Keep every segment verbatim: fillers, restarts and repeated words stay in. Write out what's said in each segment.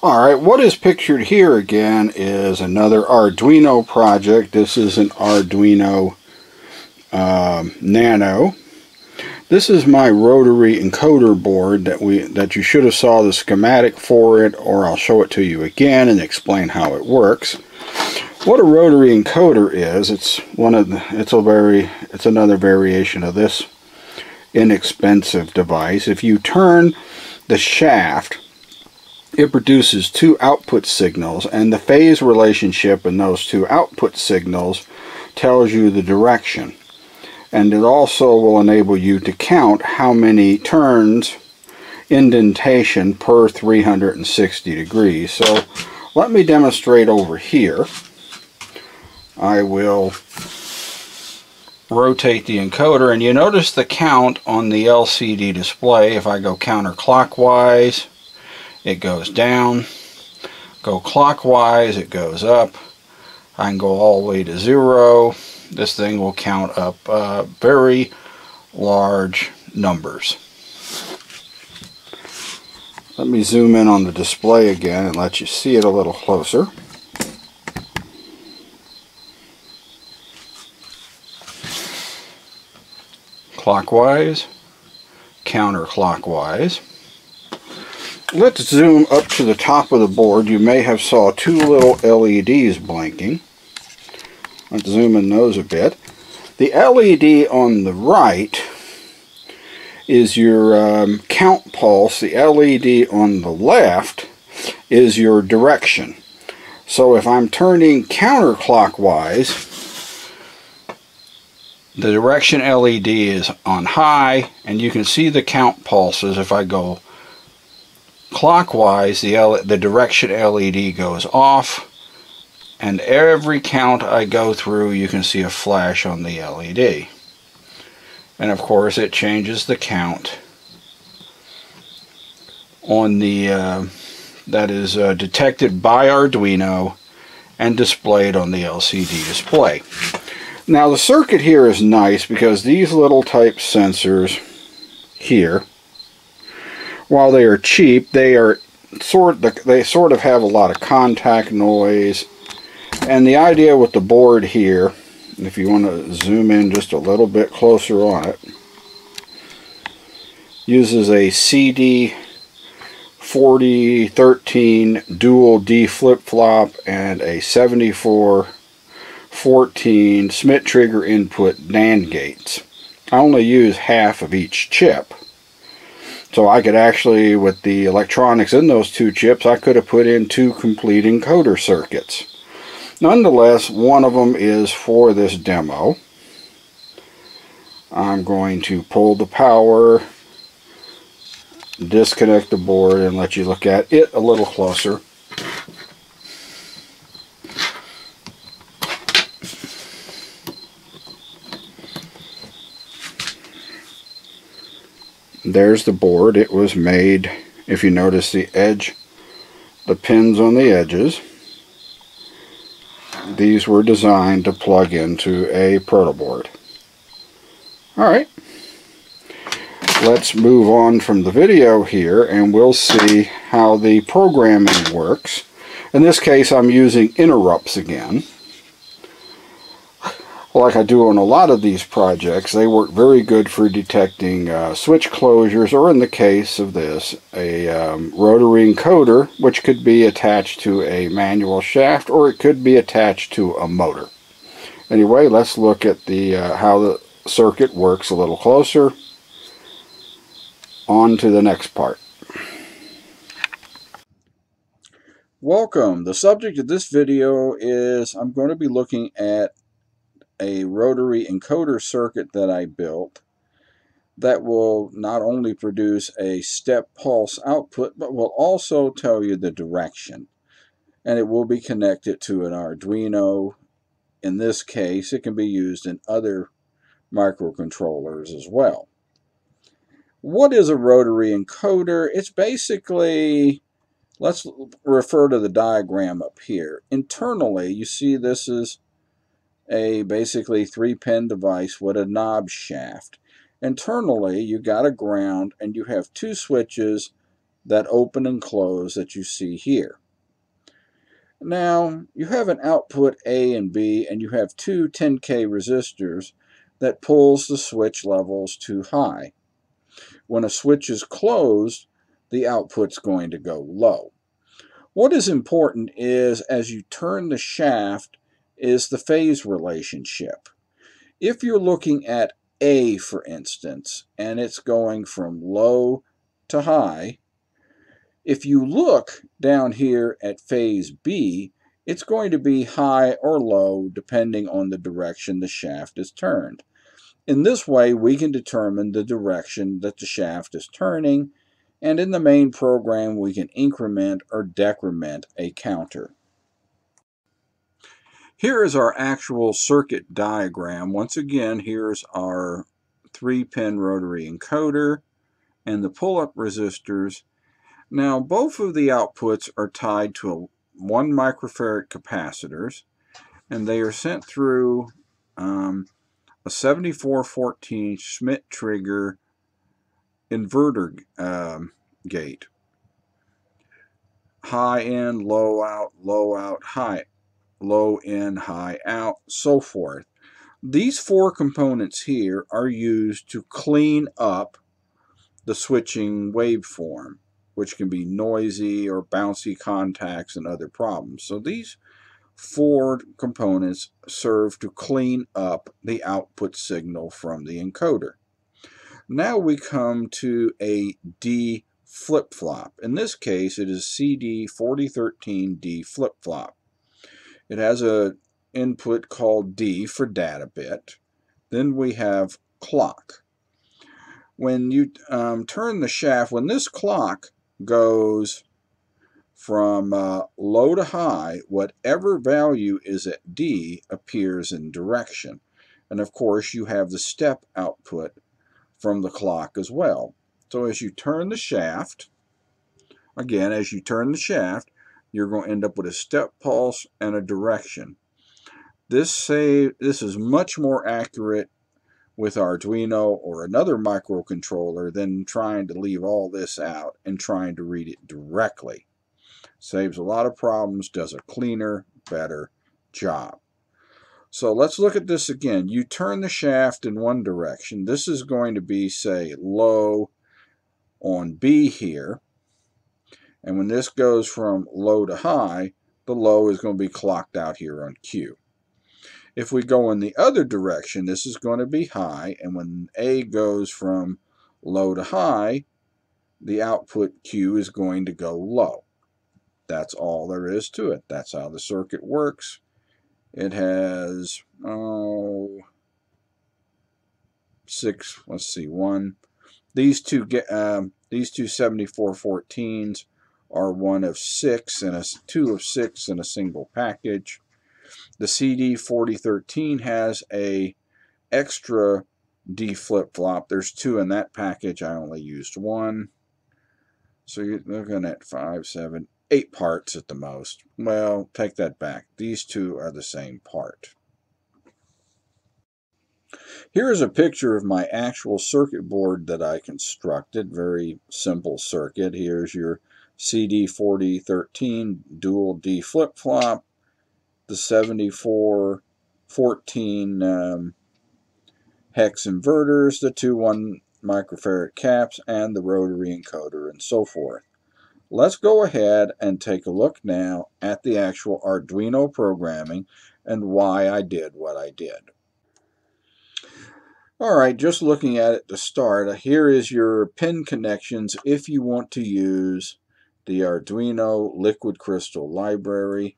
Alright, what is pictured here again is another Arduino project. This is an Arduino um, Nano. This is my rotary encoder board that we that you should have saw the schematic for it, or I'll show it to you again and explain how it works. What a rotary encoder is, it's one of the, it's a very it's another variation of this inexpensive device. If you turn the shaft, it produces two output signals, and the phase relationship in those two output signals tells you the direction. And it also will enable you to count how many turns indentation per three hundred sixty degrees. So let me demonstrate over here. I will rotate the encoder, and you notice the count on the L C D display. If I go counterclockwise, it goes down. Go clockwise, it goes up. I can go all the way to zero. This thing will count up uh, very large numbers. Let me zoom in on the display again and let you see it a little closer. Clockwise, counterclockwise. Let's zoom up to the top of the board. You may have saw two little L E Ds blinking. Let's zoom in those a bit. The L E D on the right is your um, count pulse. The L E D on the left is your direction. So if I'm turning counterclockwise, the direction L E D is on high, and you can see the count pulses. If I go clockwise, the, L the direction L E D goes off, and every count I go through you can see a flash on the L E D, and of course it changes the count on the uh, that is uh, detected by Arduino and displayed on the L C D display. Now the circuit here is nice because these little type sensors here, while they are cheap, they are sort of, they sort of have a lot of contact noise. And the idea with the board here, if you want to zoom in just a little bit closer on it, uses a C D forty thirteen dual D flip-flop and a seventy-four fourteen Smith trigger input NAND gates. I only use half of each chip. So I could actually, with the electronics in those two chips, I could have put in two complete encoder circuits. Nonetheless, one of them is for this demo. I'm going to pull the power, disconnect the board, and let you look at it a little closer. There's the board. It was made, if you notice the edge, the pins on the edges, these were designed to plug into a protoboard. Alright, let's move on from the video here and we'll see how the programming works. In this case I'm using interrupts again. Like I do on a lot of these projects, they work very good for detecting uh, switch closures, or in the case of this, a um, rotary encoder, which could be attached to a manual shaft, or it could be attached to a motor. Anyway, let's look at the uh, how the circuit works a little closer. On to the next part. Welcome. The subject of this video is I'm going to be looking at a rotary encoder circuit that I built that will not only produce a step pulse output, but will also tell you the direction. And it will be connected to an Arduino. In this case, it can be used in other microcontrollers as well. What is a rotary encoder? It's basically, let's refer to the diagram up here. Internally, you see this is a basically three-pin device with a knob shaft. Internally, you got a ground and you have two switches that open and close that you see here. Now, you have an output A and B, and you have two ten K resistors that pulls the switch levels to high. When a switch is closed, the output's going to go low. What is important is, as you turn the shaft, is the phase relationship. If you're looking at A, for instance, and it's going from low to high, if you look down here at phase B, it's going to be high or low depending on the direction the shaft is turned. In this way, we can determine the direction that the shaft is turning, and in the main program, we can increment or decrement a counter. Here is our actual circuit diagram. Once again, here's our three pin rotary encoder and the pull-up resistors. Now, both of the outputs are tied to a one microfarad capacitors, and they are sent through um, a seventy-four fourteen Schmitt trigger inverter um, gate. High in, low out, low out, high, low in, high out, so forth. These four components here are used to clean up the switching waveform, which can be noisy or bouncy contacts and other problems. So these four components serve to clean up the output signal from the encoder. Now we come to a D flip-flop. In this case, it is C D four oh one three D flip-flop. It has an input called D for data bit. Then we have clock. When you um, turn the shaft, when this clock goes from uh, low to high, whatever value is at D appears in direction. And of course you have the step output from the clock as well. So as you turn the shaft, again as you turn the shaft, you're going to end up with a step pulse and a direction. This, save, this is much more accurate with Arduino or another microcontroller than trying to leave all this out and trying to read it directly. Saves a lot of problems, does a cleaner, better job. So let's look at this again. You turn the shaft in one direction. This is going to be, say, low on B here. And when this goes from low to high, the low is going to be clocked out here on Q. If we go in the other direction, this is going to be high. And when A goes from low to high, the output Q is going to go low. That's all there is to it. That's how the circuit works. It has, oh, six, let's see, one. These two, um, these two seventy-four fourteens are one of six and a, two of six in a single package. The C D four oh one three has a extra D flip-flop. There's two in that package. I only used one. So you're looking at five, seven, eight parts at the most. Well, take that back. These two are the same part. Here is a picture of my actual circuit board that I constructed. Very simple circuit. Here's your C D four oh one three dual D flip-flop, the seventy-four fourteen um, hex inverters, the two one microfarad caps, and the rotary encoder, and so forth. Let's go ahead and take a look now at the actual Arduino programming and why I did what I did. Alright, just looking at it to start, here is your pin connections if you want to use the Arduino Liquid Crystal Library.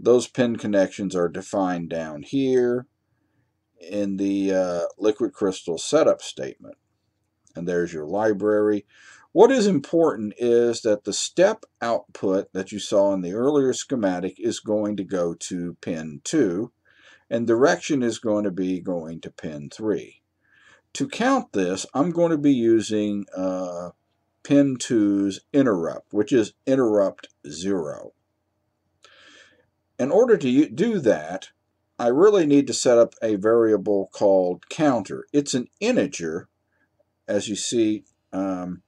Those pin connections are defined down here in the uh, Liquid Crystal setup statement. And there's your library. What is important is that the step output that you saw in the earlier schematic is going to go to pin two, and direction is going to be going to pin three. To count this, I'm going to be using uh, pin two's interrupt, which is interrupt zero. In order to do that, I really need to set up a variable called counter. It's an integer, as you see um,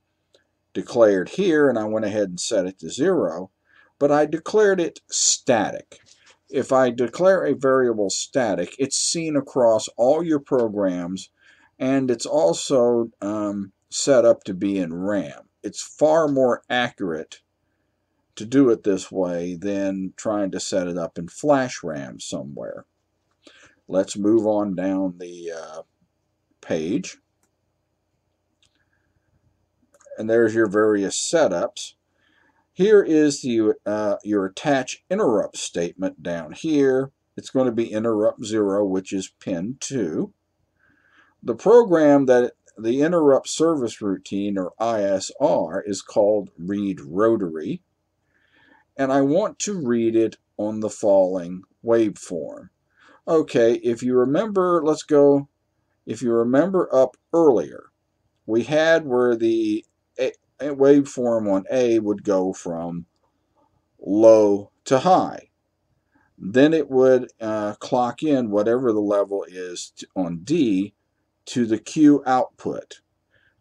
declared here, and I went ahead and set it to zero, but I declared it static. If I declare a variable static, it's seen across all your programs, and it's also um, set up to be in RAM. It's far more accurate to do it this way than trying to set it up in flash RAM somewhere. Let's move on down the uh, page. And there's your various setups. Here is the, uh, your attach interrupt statement down here. It's going to be interrupt zero, which is pin two. The program that the interrupt service routine, or I S R, is called read rotary. And I want to read it on the falling waveform. Okay, if you remember, let's go, if you remember up earlier, we had where the A waveform on A would go from low to high. Then it would uh, clock in whatever the level is on D to the Q output.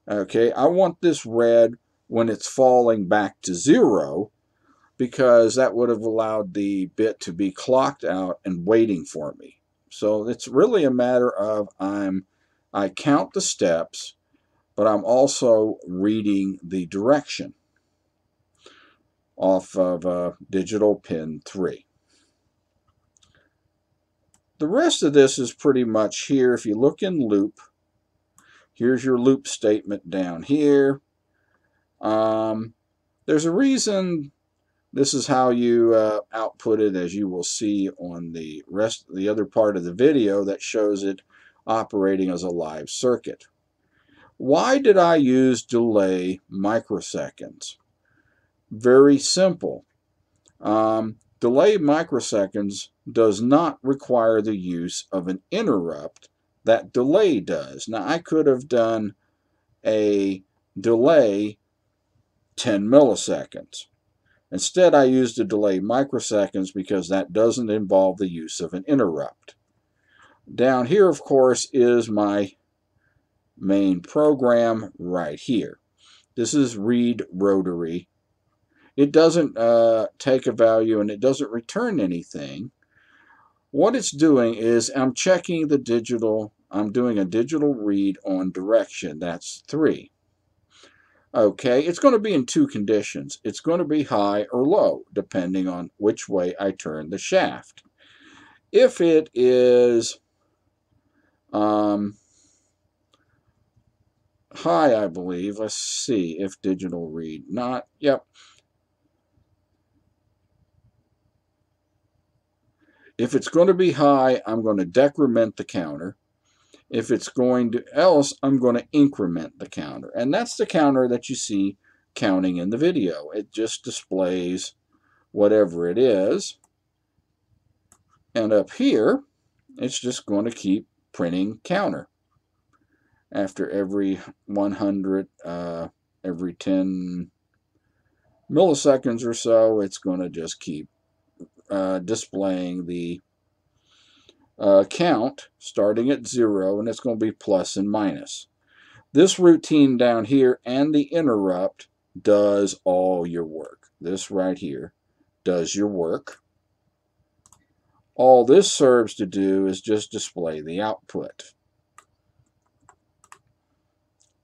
Okay, I want this red when it's falling back to zero, because that would have allowed the bit to be clocked out and waiting for me. So it's really a matter of I'm I count the steps, but I'm also reading the direction off of uh, digital pin three. The rest of this is pretty much here. If you look in loop, here's your loop statement down here. Um, there's a reason this is how you uh, output it, as you will see on the rest of the other part of the video that shows it operating as a live circuit. Why did I use delay microseconds? Very simple. Um, delay microseconds does not require the use of an interrupt that delay does. Now, I could have done a delay ten milliseconds. Instead, I used a delay microseconds because that doesn't involve the use of an interrupt. Down here, of course, is my main program right here. This is read rotary. It doesn't uh, take a value and it doesn't return anything. What it's doing is I'm checking the digital, I'm doing a digital read on direction. That's three. Okay, it's going to be in two conditions. It's going to be high or low depending on which way I turn the shaft. If it is um, high, I believe. Let's see if digital read not. Yep. If it's going to be high, I'm going to decrement the counter. If it's going to else, I'm going to increment the counter. And that's the counter that you see counting in the video. It just displays whatever it is. And up here, it's just going to keep printing counter. After every one hundred, uh, every ten milliseconds or so, it's going to just keep uh, displaying the uh, count starting at zero, and it's going to be plus and minus. This routine down here and the interrupt does all your work. This right here does your work. All this serves to do is just display the output.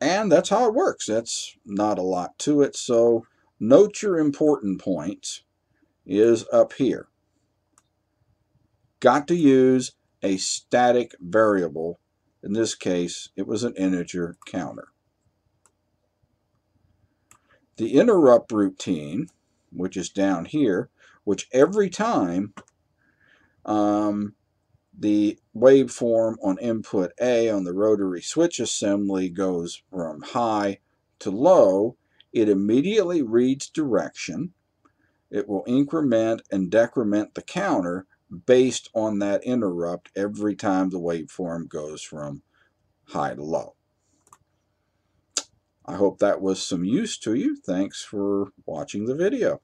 And that's how it works. That's not a lot to it. So note your important points is up here. Got to use a static variable. In this case, it was an integer counter. The interrupt routine, which is down here, which every time um, the waveform on input A on the rotary switch assembly goes from high to low, it immediately reads direction. It will increment and decrement the counter based on that interrupt every time the waveform goes from high to low. I hope that was some use to you. Thanks for watching the video.